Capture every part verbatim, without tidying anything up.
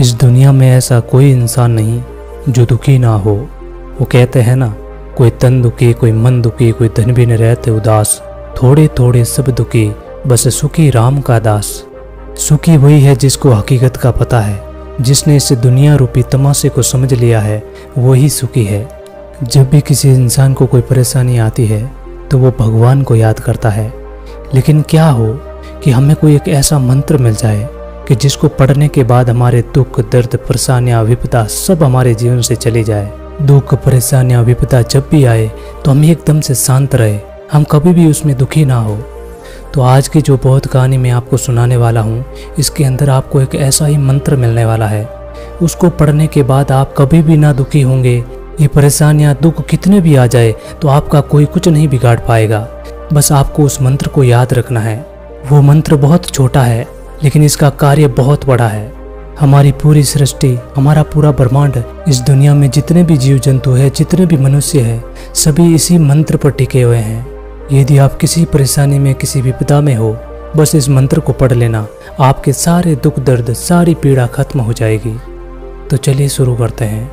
इस दुनिया में ऐसा कोई इंसान नहीं जो दुखी ना हो। वो कहते हैं ना, कोई तन दुखी, कोई मन दुखी, कोई धन भी न रहते उदास, थोड़े थोड़े सब दुखी, बस सुखी राम का दास। सुखी वही है जिसको हकीकत का पता है, जिसने इस दुनिया रूपी तमाशे को समझ लिया है, वही सुखी है। जब भी किसी इंसान को कोई परेशानी आती है तो वो भगवान को याद करता है। लेकिन क्या हो कि हमें कोई एक ऐसा मंत्र मिल जाए कि जिसको पढ़ने के बाद हमारे दुख, दर्द, परेशानियाँ, विपदा सब हमारे जीवन से चली जाए। दुख, परेशानियाँ, विपदा जब भी आए तो हम एकदम से शांत रहे, हम कभी भी उसमें दुखी ना हो। तो आज की जो बहुत कहानी मैं आपको सुनाने वाला हूँ, इसके अंदर आपको एक ऐसा ही मंत्र मिलने वाला है। उसको पढ़ने के बाद आप कभी भी ना दुखी होंगे। ये परेशानियाँ, दुख कितने भी आ जाए तो आपका कोई कुछ नहीं बिगाड़ पाएगा। बस आपको उस मंत्र को याद रखना है। वो मंत्र बहुत छोटा है लेकिन इसका कार्य बहुत बड़ा है। हमारी पूरी सृष्टि, हमारा पूरा ब्रह्मांड, इस दुनिया में जितने भी जीव जंतु है, जितने भी मनुष्य है, सभी इसी मंत्र पर टिके हुए हैं। यदि आप किसी परेशानी में, किसी विपदा में हो, बस इस मंत्र को पढ़ लेना, आपके सारे दुख, दर्द, सारी पीड़ा खत्म हो जाएगी। तो चलिए शुरू करते हैं।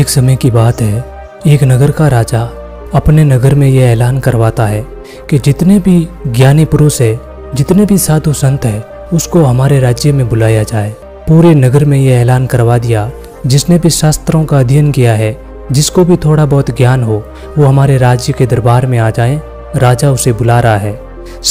एक समय की बात है, एक नगर का राजा अपने नगर में यह ऐलान करवाता है कि जितने भी ज्ञानी पुरुष है, जितने भी साधु संत है, उसको हमारे राज्य में बुलाया जाए। पूरे नगर में यह ऐलान करवा दिया, जिसने भी शास्त्रों का अध्ययन किया है, जिसको भी थोड़ा बहुत ज्ञान हो, वो हमारे राज्य के दरबार में आ जाएं। राजा उसे बुला रहा है।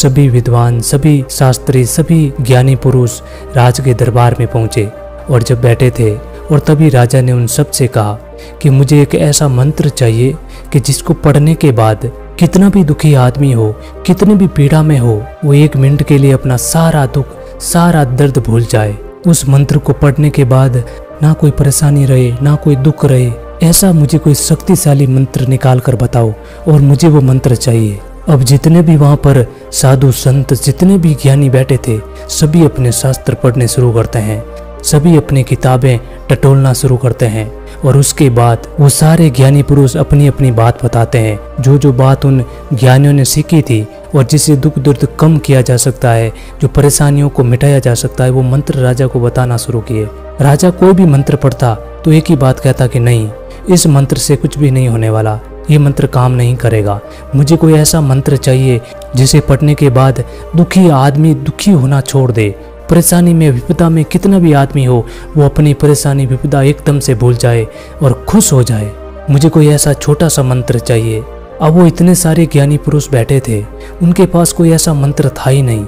सभी विद्वान, सभी शास्त्री, सभी ज्ञानी पुरुष राज के दरबार में पहुंचे और जब बैठे थे, और तभी राजा ने उन सब से कहा कि मुझे एक ऐसा मंत्र चाहिए कि जिसको पढ़ने के बाद कितना भी दुखी आदमी हो, कितने भी पीड़ा में हो, वो एक मिनट के लिए अपना सारा दुख, सारा दर्द भूल जाए। उस मंत्र को पढ़ने के बाद ना कोई परेशानी रहे, ना कोई दुख रहे। ऐसा मुझे कोई शक्तिशाली मंत्र निकाल कर बताओ, और मुझे वो मंत्र चाहिए। अब जितने भी वहाँ पर साधु संत, जितने भी ज्ञानी बैठे थे, सभी अपने शास्त्र पढ़ने शुरू करते हैं, सभी अपनी किताबें टटोलना शुरू करते हैं, और उसके बाद वो सारे ज्ञानी पुरुष अपनी अपनी बात बताते हैं, जो जो बात उन ज्ञानियों ने सीखी थी, और जिससे दुख दर्द कम किया जा सकता है, जो परेशानियों को मिटाया जा सकता है, वो मंत्र राजा को बताना शुरू किए। राजा कोई भी मंत्र पढ़ता तो एक ही बात कहता कि नहीं, इस मंत्र से कुछ भी नहीं होने वाला, ये मंत्र काम नहीं करेगा। मुझे कोई ऐसा मंत्र चाहिए जिसे पढ़ने के बाद दुखी आदमी दुखी होना छोड़ दे। परेशानी में, विपदा में कितना भी आदमी हो, वो अपनी परेशानी, विपदा एकदम से भूल जाए और खुश हो जाए। मुझे कोई ऐसा छोटा सा मंत्र चाहिए। अब वो इतने सारे ज्ञानी पुरुष बैठे थे, उनके पास कोई ऐसा मंत्र था ही नहीं।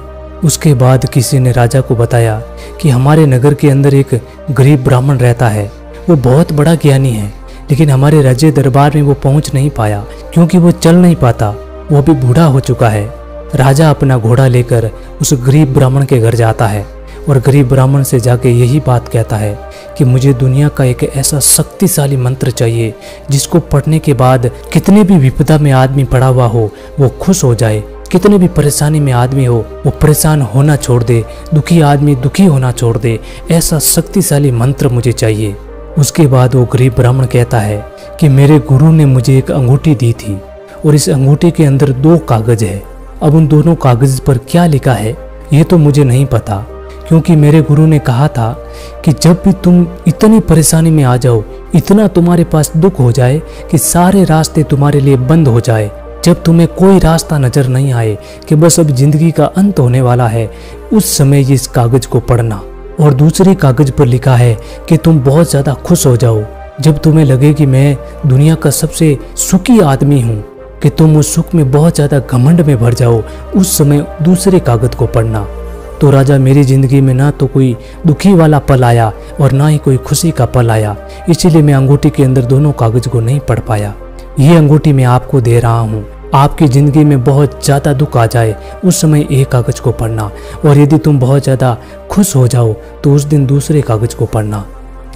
उसके बाद किसी ने राजा को बताया कि हमारे नगर के अंदर एक गरीब ब्राह्मण रहता है, वो बहुत बड़ा ज्ञानी है, लेकिन हमारे राज्य दरबार में वो पहुंच नहीं पाया क्योंकि वो चल नहीं पाता, वो भी बूढ़ा हो चुका है। राजा अपना घोड़ा लेकर उस गरीब ब्राह्मण के घर जाता है और गरीब ब्राह्मण से जाके यही बात कहता है कि मुझे दुनिया का एक ऐसा शक्तिशाली मंत्र चाहिए जिसको पढ़ने के बाद कितने भी विपदा में आदमी पड़ा हुआ हो, वो खुश हो जाए। कितने भी परेशानी में आदमी हो, वो परेशान होना छोड़ दे, दुखी आदमी दुखी होना छोड़ दे। ऐसा शक्तिशाली मंत्र मुझे चाहिए। उसके बाद वो गरीब ब्राह्मण कहता है कि मेरे गुरु ने मुझे एक अंगूठी दी थी और इस अंगूठी के अंदर दो कागज है। अब उन दोनों कागज पर क्या लिखा है ये तो मुझे नहीं पता, क्योंकि मेरे गुरु ने कहा था कि जब भी तुम इतनी परेशानी में आ जाओ, इतना तुम्हारे पास दुख हो जाए कि सारे रास्ते तुम्हारे लिए बंद हो जाए, जब तुम्हें कोई रास्ता नजर नहीं आए कि बस अब जिंदगी का अंत होने वाला है, उस समय इस कागज को पढ़ना। और दूसरे कागज पर लिखा है कि तुम बहुत ज़्यादा खुश हो जाओ। जब तुम्हें लगे कि मैं दुनिया का सबसे सुखी आदमी हूँ, कि तुम उस सुख में बहुत ज़्यादा घमंड में भर जाओ, उस समय दूसरे कागज को पढ़ना। तो राजा, मेरी ज़िंदगी में ना तो कोई दुखी वाला पल आया और ना ही कोई खुशी का पल आया, इसीलिए मैं अंगूठी के अंदर दोनों कागज को नहीं पढ़ पाया। ये अंगूठी मैं आपको दे रहा हूँ, आपकी ज़िंदगी में बहुत ज़्यादा दुख आ जाए, उस समय एक कागज को पढ़ना, और यदि तुम बहुत ज़्यादा खुश हो जाओ तो उस दिन दूसरे कागज को पढ़ना।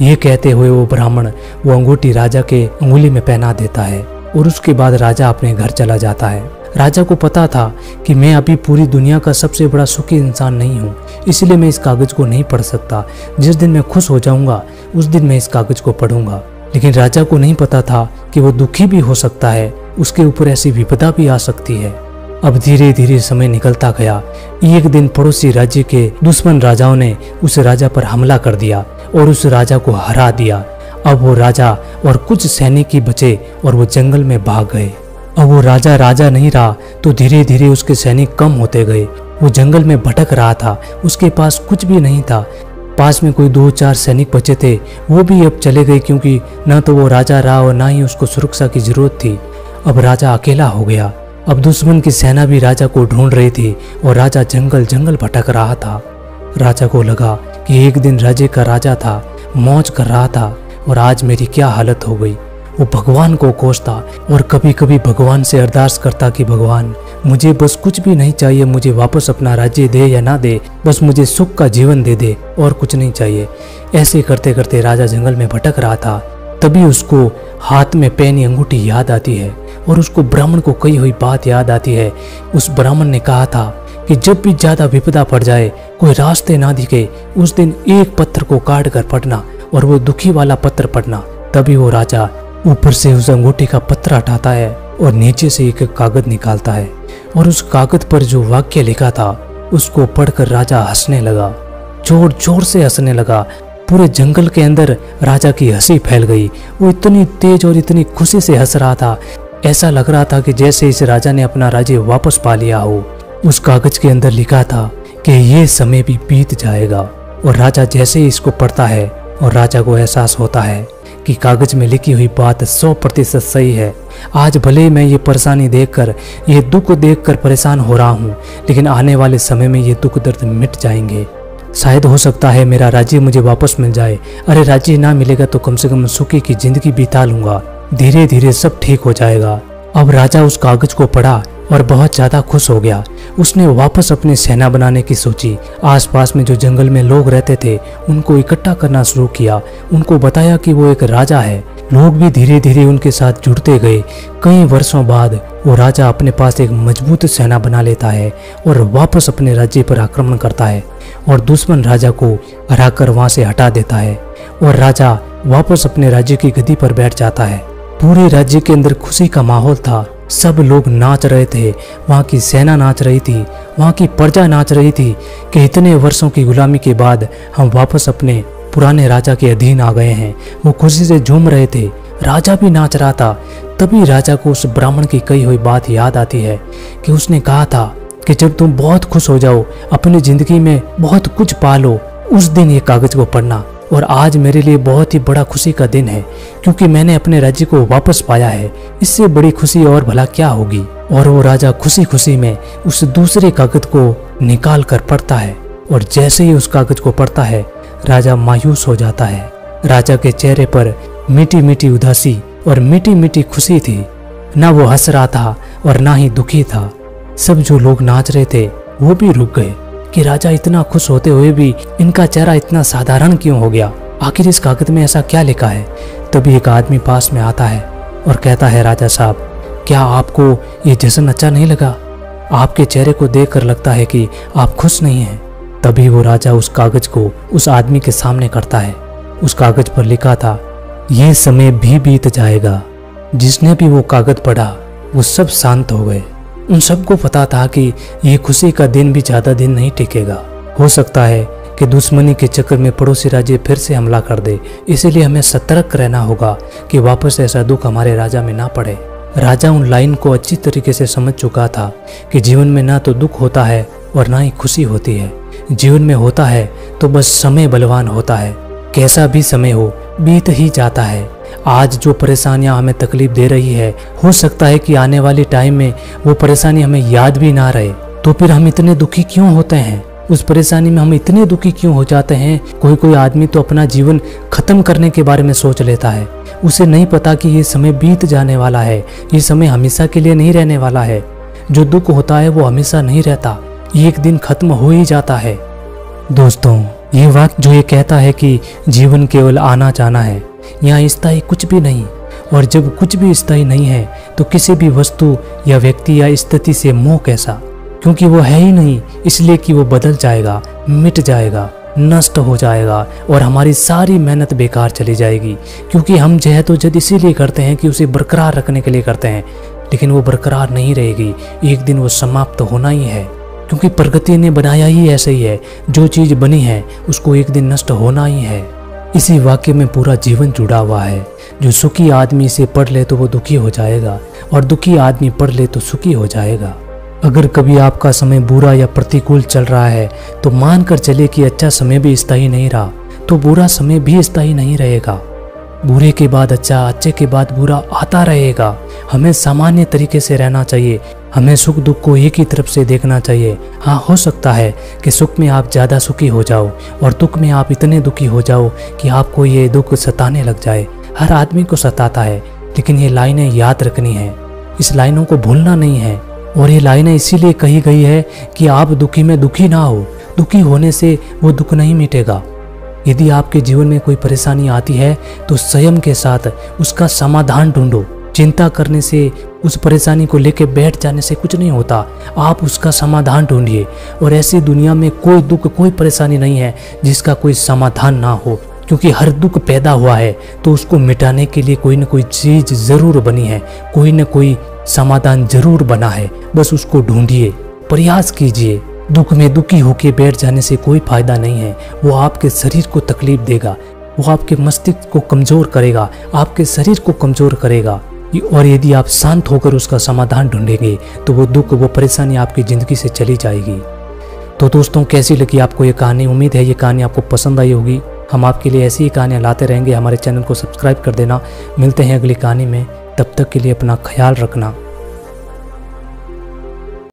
ये कहते हुए वो ब्राह्मण वो अंगूठी राजा के अंगुली में पहना देता है और उसके बाद राजा अपने घर चला जाता है। राजा को पता था कि मैं अभी पूरी दुनिया का सबसे बड़ा सुखी इंसान नहीं हूँ, इसलिए मैं इस कागज़ को नहीं पढ़ सकता। जिस दिन मैं खुश हो जाऊँगा उस दिन मैं इस कागज़ को पढ़ूँगा। लेकिन राजा को नहीं पता था कि वो दुखी भी हो सकता है, उसके ऊपर ऐसी विपदा भी आ सकती है। अब धीरे धीरे समय निकलता गया। एक दिन पड़ोसी राज्य के दुश्मन राजाओं ने उस राजा पर हमला कर दिया और उस राजा को हरा दिया। अब वो राजा और कुछ सैनिक ही बचे और वो जंगल में भाग गए। अब वो राजा राजा नहीं रहा तो धीरे धीरे उसके सैनिक कम होते गए। वो जंगल में भटक रहा था, उसके पास कुछ भी नहीं था। पास में कोई दो चार सैनिक बचे थे, वो भी अब चले गए क्योंकि न तो वो राजा रहा और ना ही उसको सुरक्षा की जरूरत थी। अब राजा अकेला हो गया। अब दुश्मन की सेना भी राजा को ढूंढ रही थी और राजा जंगल जंगल भटक रहा था। राजा को लगा कि एक दिन राज्य का राजा था, मौज कर रहा था और आज मेरी क्या हालत हो गई। वो भगवान को कोसता और कभी कभी भगवान से अरदास करता कि भगवान, मुझे बस कुछ भी नहीं चाहिए, मुझे वापस अपना राज्य दे या ना दे, बस मुझे सुख का जीवन दे दे, और कुछ नहीं चाहिए। ऐसे करते करते राजा जंगल में भटक रहा था। तभी उसको हाथ में पहनी अंगूठी याद आती है और उसको ब्राह्मण को कही हुई बात याद आती है। उस ब्राह्मण ने कहा था कि जब भी ज़्यादा विपदा पड़ जाए, कोई रास्ते ना दिखे, उस दिन एक पत्थर को काट कर पढ़ना और वो दुखी वाला पत्थर पढ़ना। तभी वो राजा ऊपर से उस अंगूठी का पत्थर हटाता है और नीचे से एक कागज निकालता है और उस कागज पर जो वाक्य लिखा था उसको पढ़कर राजा हंसने लगा, जोर जोर से हंसने लगा। पूरे जंगल के अंदर राजा की हंसी फैल गई। वो इतनी तेज और इतनी खुशी से हंस रहा था, ऐसा लग रहा था कि जैसे इस राजा ने अपना राज्य वापस पा लिया हो। उस कागज के अंदर लिखा था कि ये समय भी बीत जाएगा। और राजा जैसे ही इसको पढ़ता है और राजा को एहसास होता है कि कागज में लिखी हुई बात सौ प्रतिशत सही है। आज भले मैं ये परेशानी देखकर, ये दुख देखकर परेशान हो रहा हूँ, लेकिन आने वाले समय में ये दुख दर्द मिट जाएंगे। शायद हो सकता है मेरा राज्य मुझे वापस मिल जाए। अरे राज्य ना मिलेगा तो कम से कम सुखी की जिंदगी बिता लूँगा, धीरे धीरे सब ठीक हो जाएगा। अब राजा उस कागज को पढ़ा और बहुत ज़्यादा खुश हो गया। उसने वापस अपनी सेना बनाने की सोची। आसपास में जो जंगल में लोग रहते थे उनको इकट्ठा करना शुरू किया। उनको बताया कि वो एक राजा है। लोग भी धीरे धीरे उनके साथ जुड़ते गए। कई वर्षों बाद वो राजा अपने पास एक मजबूत सेना बना लेता है और वापस अपने राज्य पर आक्रमण करता है और दुश्मन राजा को हरा कर वहाँ से हटा देता है और राजा वापस अपने राज्य की गद्दी पर बैठ जाता है। पूरे राज्य के अंदर खुशी का माहौल था। सब लोग नाच रहे थे, वहाँ की सेना नाच रही थी, वहाँ की प्रजा नाच रही थी कि इतने वर्षों की गुलामी के बाद हम वापस अपने पुराने राजा के अधीन आ गए हैं। वो खुशी से झूम रहे थे, राजा भी नाच रहा था। तभी राजा को उस ब्राह्मण की कही हुई बात याद आती है कि उसने कहा था कि जब तुम बहुत खुश हो जाओ, अपनी जिंदगी में बहुत कुछ पा लो, उस दिन ये कागज को पढ़ना। और आज मेरे लिए बहुत ही बड़ा खुशी का दिन है क्योंकि मैंने अपने राज्य को वापस पाया है। इससे बड़ी खुशी और भला क्या होगी। और वो राजा खुशी खुशी में उस दूसरे कागज को निकाल कर पढ़ता है और जैसे ही उस कागज को पढ़ता है, राजा मायूस हो जाता है। राजा के चेहरे पर मीठी मीठी उदासी और मीठी मीठी खुशी थी। ना वो हंस रहा था और ना ही दुखी था। सब जो लोग नाच रहे थे वो भी रुक गए कि राजा इतना खुश होते हुए भी इनका चेहरा इतना साधारण क्यों हो गया, आखिर इस कागज में ऐसा क्या लिखा है। तभी एक आदमी पास में आता है और कहता है, राजा साहब, क्या आपको ये जश्न अच्छा नहीं लगा? आपके चेहरे को देखकर लगता है कि आप खुश नहीं हैं। तभी वो राजा उस कागज को उस आदमी के सामने करता है। उस कागज पर लिखा था, ये समय भी बीत जाएगा। जिसने भी वो कागज पढ़ा वो सब शांत हो गए। उन सबको पता था कि ये खुशी का दिन भी ज़्यादा दिन नहीं टिकेगा। हो सकता है कि दुश्मनी के चक्कर में पड़ोसी राज्य फिर से हमला कर दे, इसीलिए हमें सतर्क रहना होगा कि वापस ऐसा दुख हमारे राजा में ना पड़े। राजा उन लाइन को अच्छी तरीके से समझ चुका था कि जीवन में ना तो दुख होता है और ना ही खुशी होती है। जीवन में होता है तो बस समय बलवान होता है। कैसा भी समय हो, बीत ही जाता है। आज जो परेशानियां हमें तकलीफ दे रही है, हो सकता है कि आने वाले टाइम में वो परेशानी हमें याद भी ना रहे। तो फिर हम इतने दुखी क्यों होते हैं? उस परेशानी में हम इतने दुखी क्यों हो जाते हैं? कोई कोई आदमी तो अपना जीवन खत्म करने के बारे में सोच लेता है। उसे नहीं पता कि ये समय बीत जाने वाला है, ये समय हमेशा के लिए नहीं रहने वाला है। जो दुख होता है वो हमेशा नहीं रहता, ये एक दिन खत्म हो ही जाता है। दोस्तों, ये वाक्य जो ये कहता है कि जीवन केवल आना जाना है, यहाँ स्थायी कुछ भी नहीं, और जब कुछ भी स्थायी नहीं है तो किसी भी वस्तु या व्यक्ति या स्थिति से मोह कैसा, क्योंकि वो है ही नहीं, इसलिए कि वो बदल जाएगा, मिट जाएगा, नष्ट हो जाएगा और हमारी सारी मेहनत बेकार चली जाएगी। क्योंकि हम जहदोजहद इसीलिए करते हैं कि उसे बरकरार रखने के लिए करते हैं। लेकिन वो बरकरार नहीं रहेगी, एक दिन वो समाप्त होना ही है, क्योंकि प्रकृति ने बनाया ही ऐसे ही है। जो चीज़ बनी है उसको एक दिन नष्ट होना ही है। इसी वाक्य में पूरा जीवन जुड़ा हुआ है। जो सुखी आदमी इसे पढ़ ले तो वो दुखी हो जाएगा, और दुखी आदमी पढ़ ले तो सुखी हो जाएगा। अगर कभी आपका समय बुरा या प्रतिकूल चल रहा है तो मान कर चले कि अच्छा समय भी स्थायी नहीं रहा तो बुरा समय भी स्थायी नहीं रहेगा। बुरे के बाद अच्छा, अच्छे के बाद बुरा आता रहेगा। हमें सामान्य तरीके से रहना चाहिए, हमें सुख दुख को एक ही तरफ से देखना चाहिए। हाँ, हो सकता है कि सुख में आप ज़्यादा सुखी हो जाओ और दुख में आप इतने दुखी हो जाओ कि आपको ये दुख सताने लग जाए। हर आदमी को सताता है, लेकिन ये लाइनें याद रखनी है, इस लाइनों को भूलना नहीं है। और ये लाइनें इसीलिए कही गई है कि आप दुखी में दुखी ना हो, दुखी होने से वो दुख नहीं मिटेगा। यदि आपके जीवन में कोई परेशानी आती है तो संयम के साथ उसका समाधान ढूंढो। चिंता करने से, उस परेशानी को लेकर बैठ जाने से कुछ नहीं होता। आप उसका समाधान ढूंढिए, और ऐसी दुनिया में कोई दुख, कोई परेशानी नहीं है जिसका कोई समाधान ना हो, क्योंकि हर दुख पैदा हुआ है तो उसको मिटाने के लिए कोई ना कोई चीज़ ज़रूर बनी है, कोई ना कोई समाधान जरूर बना है। बस उसको ढूंढिए, प्रयास कीजिए। दुख में दुखी होके बैठ जाने से कोई फायदा नहीं है। वो आपके शरीर को तकलीफ देगा, वो आपके मस्तिष्क को कमज़ोर करेगा, आपके शरीर को कमज़ोर करेगा। और यदि आप शांत होकर उसका समाधान ढूंढेंगे तो वो दुख, वो परेशानी आपकी ज़िंदगी से चली जाएगी। तो दोस्तों, कैसी लगी आपको ये कहानी? उम्मीद है ये कहानी आपको पसंद आई होगी। हम आपके लिए ऐसी ही कहानियाँ लाते रहेंगे। हमारे चैनल को सब्सक्राइब कर देना। मिलते हैं अगली कहानी में, तब तक के लिए अपना ख्याल रखना।